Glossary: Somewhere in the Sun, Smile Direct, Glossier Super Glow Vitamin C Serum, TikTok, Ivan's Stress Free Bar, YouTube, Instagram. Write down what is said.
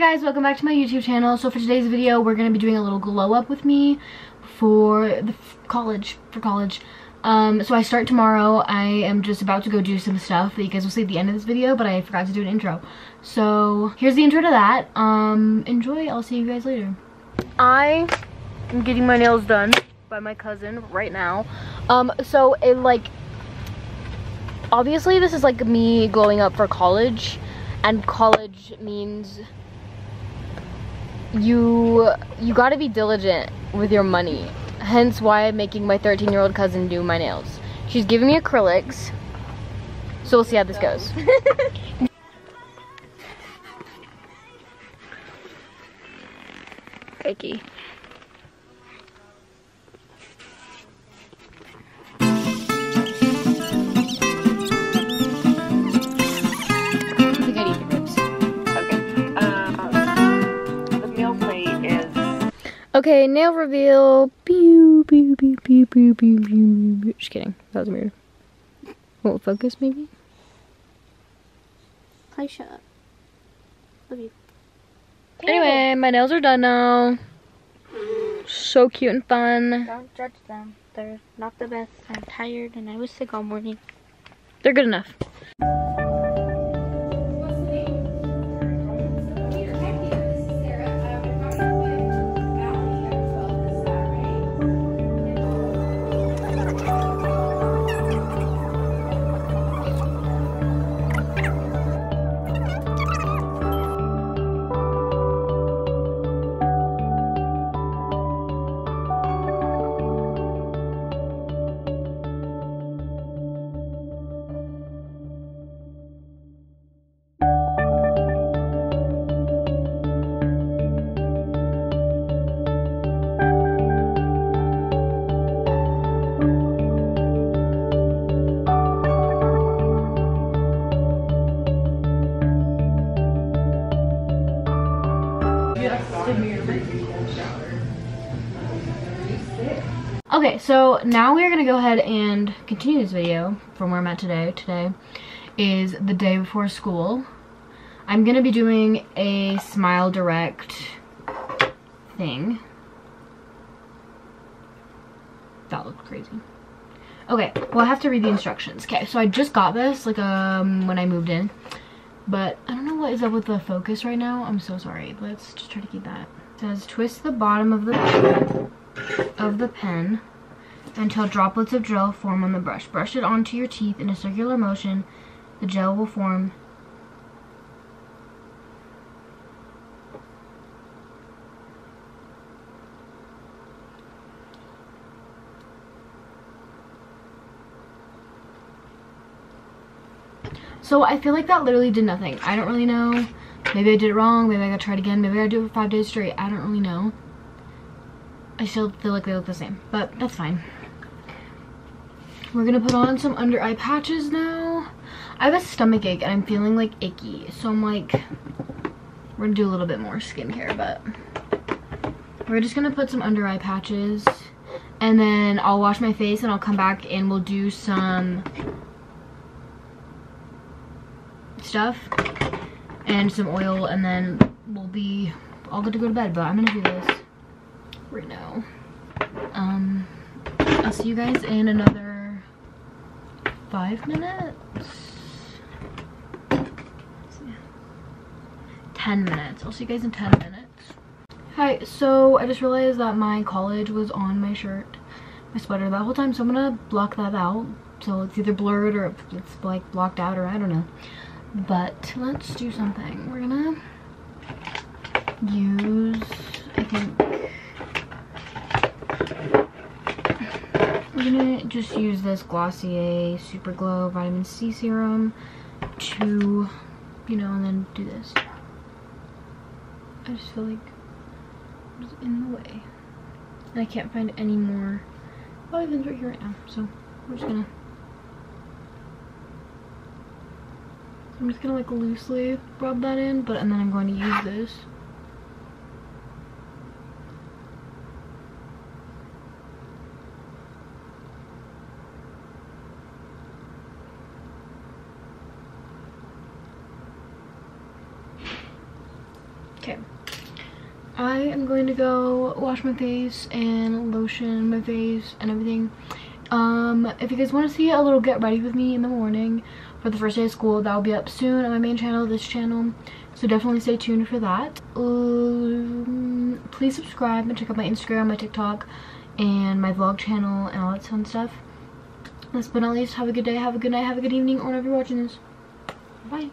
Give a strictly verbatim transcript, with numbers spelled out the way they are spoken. Hi guys, welcome back to my YouTube channel. So for today's video, we're going to be doing a little glow up with me for the f college, for college. Um, so I start tomorrow. I am just about to go do some stuff that you guys will see at the end of this video, but I forgot to do an intro. So here's the intro to that. Um, enjoy. I'll see you guys later. I am getting my nails done by my cousin right now. Um, so it like, obviously this is like me glowing up for college. And college means you you gotta be diligent with your money. Hence why I'm making my thirteen year old cousin do my nails. She's giving me acrylics, so we'll see how this goes. Icky. Okay, nail reveal. Pew, pew, pew, pew, pew, pew, pew, pew. Just kidding. That was weird. Won't focus, maybe? Hi, shut up. Love you. Anyway, my nails are done now. So cute and fun. Don't judge them. They're not the best. I'm tired and I was sick all morning. They're good enough. Okay, so now we're gonna go ahead and continue this video from where I'm at today. Today is the day before school. I'm gonna be doing a Smile Direct thing. That looked crazy. Okay, well I have to read the instructions. Okay, so I just got this like um when I moved in, but I don't know what is up with the focus right now. I'm so sorry. Let's just try to keep that. It says twist the bottom of the of the pen until droplets of gel form on the brush. Brush it onto your teeth in a circular motion. The gel will form. So I feel like that literally did nothing. I don't really know. Maybe I did it wrong. Maybe I gotta try it again. Maybe I gotta do it for five days straight. I don't really know. I still feel like they look the same, but that's fine. We're gonna put on some under eye patches now. I have a stomach ache and I'm feeling like icky, so I'm like, we're gonna do a little bit more skincare, but we're just gonna put some under eye patches and then I'll wash my face and I'll come back and we'll do some stuff and some oil and then we'll be all good to go to bed, but I'm gonna do this right now. um I'll see you guys in another five minutes, ten minutes. I'll see you guys in ten minutes. Hi, so I just realized that my college was on my shirt, my sweater, that whole time, so I'm gonna block that out, so it's either blurred or it's like blocked out, or I don't know, but let's do something. We're gonna use, I think I'm gonna just use this Glossier Super Glow Vitamin C Serum to, you know, and then do this. I just feel like it's in the way. And I can't find any more. Oh, it's right here right now. So we're just gonna. I'm just gonna like loosely rub that in, but and then I'm going to use this. Okay, I am going to go wash my face and lotion my face and everything. Um, if you guys want to see a little get ready with me in the morning for the first day of school, that will be up soon on my main channel, this channel. So definitely stay tuned for that. Um, please subscribe and check out my Instagram, my TikTok, and my vlog channel and all that fun stuff. Last but not least, have a good day, have a good night, have a good evening, or whenever you're watching this. Bye.